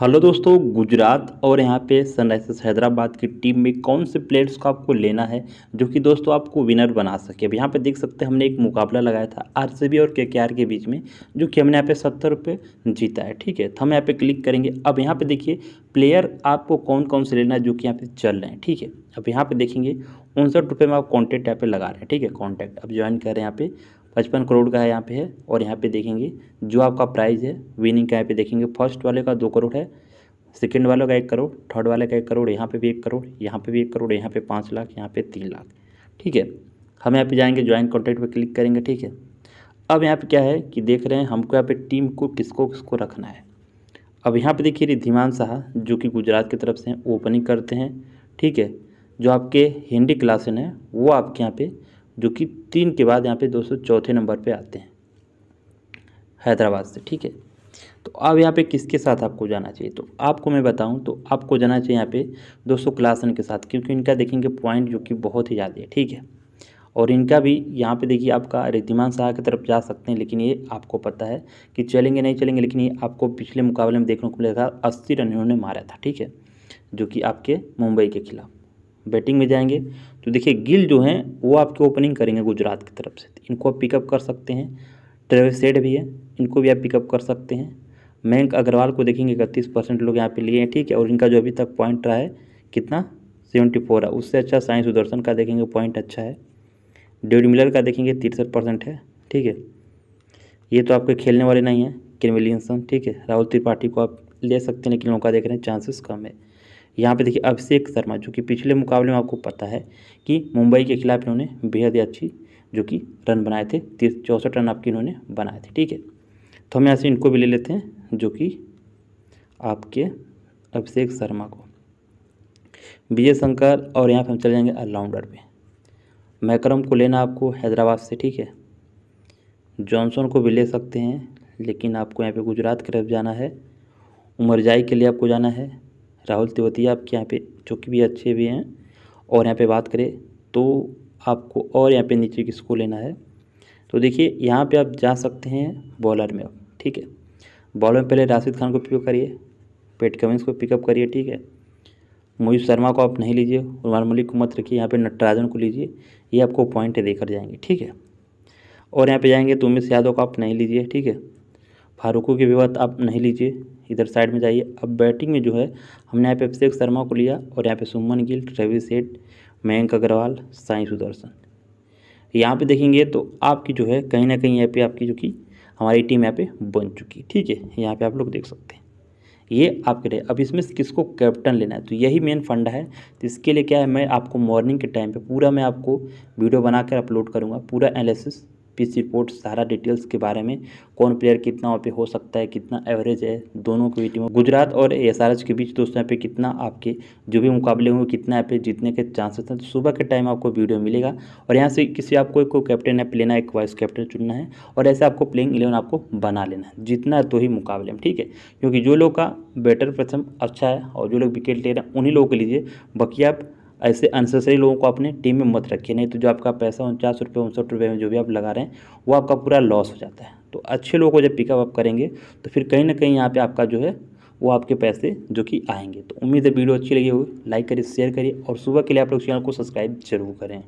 Hello दोस्तों, गुजरात और यहाँ पे सनराइजर्स हैदराबाद की टीम में कौन से प्लेयर्स को आपको लेना है जो कि दोस्तों आपको विनर बना सके। अब यहाँ पे देख सकते हैं हमने एक मुकाबला लगाया था आरसीबी और केकेआर के बीच में, जो कि हमने यहाँ पे 70 रुपये जीता है। ठीक है, तो हम यहाँ पे क्लिक करेंगे। अब यहाँ पे देखिए प्लेयर आपको कौन कौन से लेना है जो कि यहाँ पे चल रहे हैं। ठीक है, अब यहाँ पे देखेंगे 59 रुपये में आप कॉन्टैक्ट यहाँ पे लगा रहे हैं। ठीक है, कॉन्टैक्ट अब ज्वाइन कर रहे हैं, यहाँ पे 55 करोड़ का है यहाँ पे है। और यहाँ पे देखेंगे जो आपका प्राइज़ है विनिंग का, यहाँ पे देखेंगे फर्स्ट वाले का 2 करोड़ है, सेकंड वाले का 1 करोड़, थर्ड वाले का 1 करोड़, यहाँ पे भी 1 करोड़, यहाँ पे भी 1 करोड़, यहाँ पे 5 लाख, यहाँ पे 3 लाख। ठीक है, हम यहाँ पे जाएंगे ज्वाइन कॉन्टैक्ट पे क्लिक करेंगे। ठीक है, अब यहाँ पर क्या है कि देख रहे हैं हमको यहाँ पर टीम को किसको किसको रखना है। अब यहाँ पर देखिए रिधिमान साहा जो कि गुजरात की तरफ से हैं, ओपनिंग करते हैं। ठीक है, जो आपके हिंदी क्लासन है वो आपके यहाँ पर जो कि 3 के बाद यहाँ पे 204 नंबर पे आते हैं हैदराबाद से। ठीक है, तो अब यहाँ पे किसके साथ आपको जाना चाहिए, तो आपको मैं बताऊँ तो आपको जाना चाहिए यहाँ पे 200 क्लासन के साथ, क्योंकि इनका देखेंगे पॉइंट जो कि बहुत ही ज़्यादा है। ठीक है, और इनका भी यहाँ पे देखिए आपका रिद्धिमान शाह की तरफ जा सकते हैं, लेकिन ये आपको पता है कि चलेंगे नहीं चलेंगे, लेकिन ये आपको पिछले मुकाबले में देखने को मिला था, 80 रन इन्होंने मारा था। ठीक है, जो कि आपके मुंबई के खिलाफ। बैटिंग में जाएंगे तो देखिए गिल जो हैं वो आपके ओपनिंग करेंगे गुजरात की तरफ से, इनको आप पिकअप कर सकते हैं। ट्रेविस हेड भी है, इनको भी आप पिकअप कर सकते हैं। मयंक अग्रवाल को देखेंगे 31% लोग यहाँ पे लिए हैं। ठीक है, और इनका जो अभी तक पॉइंट रहा है कितना 74 है, उससे अच्छा साई सुदर्शन का देखेंगे पॉइंट अच्छा है। डेविड मिलर का देखेंगे 63% है। ठीक है, ये तो आपके खेलने वाले नहीं हैं क्रिमिलियनसन। ठीक है, राहुल त्रिपाठी को आप ले सकते हैं, लेकिन लोगों का देख रहे हैं चांसेस कम है। यहाँ पे देखिए अभिषेक शर्मा जो कि पिछले मुकाबले में आपको पता है कि मुंबई के खिलाफ इन्होंने बेहद ही अच्छी जो कि रन बनाए थे, 64 रन आपके इन्होंने बनाए थे। ठीक है, तो हम यहाँ से इनको भी ले लेते हैं जो कि आपके अभिषेक शर्मा को, विजय शंकर, और यहाँ पे हम चले जाएंगे ऑलराउंडर पे। मैकरम को लेना आपको हैदराबाद से। ठीक है, जॉनसन को भी ले सकते हैं, लेकिन आपको यहाँ पर गुजरात की तरफ जाना है। उमरजाई के लिए आपको जाना है। राहुल त्रिपाठी आपके यहाँ पे जो कि भी अच्छे भी हैं। और यहाँ पे बात करें तो आपको और यहाँ पे नीचे किसको लेना है, तो देखिए यहाँ पे आप जा सकते हैं बॉलर में। ठीक है, बॉलर में पहले राशिद खान को पिकअप करिए, पैट कमिंस को पिकअप करिए। ठीक है, मोहित शर्मा को आप नहीं लीजिए, मोहम्मद मलिक को मत रखिए, यहाँ पे नटराजन को लीजिए, ये आपको पॉइंट देकर जाएंगे। ठीक है, और यहाँ पर जाएँगे तो उमेश यादव को आप नहीं लीजिए। ठीक है, फारूकों की भी बात आप नहीं लीजिए, इधर साइड में जाइए। अब बैटिंग में जो है हमने यहाँ पे अभिषेक शर्मा को लिया, और यहाँ पे सुमन गिल, ट्रेविस हेड, मयंक अग्रवाल, साई सुदर्शन। यहाँ पे देखेंगे तो आपकी जो है कहीं ना कहीं यहाँ पे आपकी जो कि हमारी टीम यहाँ पे बन चुकी। ठीक है, यहाँ पे आप लोग देख सकते हैं ये आपके लिए। अब इसमें किसको कैप्टन लेना है, तो यही मेन फंडा है। तो इसके लिए क्या है, मैं आपको मॉर्निंग के टाइम पर पूरा मैं आपको वीडियो बनाकर अपलोड करूँगा, पूरा एनालिसिस, पिच रिपोर्ट, सारा डिटेल्स के बारे में, कौन प्लेयर कितना वहाँ पे हो सकता है, कितना एवरेज है दोनों की टीमों, गुजरात और एसआरएच के बीच दोस्तों यहाँ पे कितना आपके जो भी मुकाबले होंगे कितना यहाँ पे जीतने के चांसेस हैं। तो सुबह के टाइम आपको वीडियो मिलेगा, और यहाँ से किसी आपको एक कैप्टन ऐप लेना है, एक वाइस कैप्टन चुनना है, और ऐसे आपको प्लेइंग 11 आपको बना लेना है, जीतना है तो ही मुकाबले में। ठीक है, क्योंकि जो लोग का बैटर प्रथम अच्छा है और जो लोग विकेट ले रहे हैं उन्हीं लोगों के लीजिए, बाकी आप ऐसे अनसेसरी लोगों को अपने टीम में मत रखिए, नहीं तो जो आपका पैसा 49 रुपये 59 रुपये में जो भी आप लगा रहे हैं वो आपका पूरा लॉस हो जाता है। तो अच्छे लोगों को जब पिकअप आप करेंगे तो फिर कहीं ना कहीं यहाँ पे आपका जो है वो आपके पैसे जो कि आएंगे। तो उम्मीद है वीडियो अच्छी लगी होगी, लाइक करिए, शेयर करिए, और सुबह के लिए आप लोग चैनल को सब्सक्राइब जरूर करें।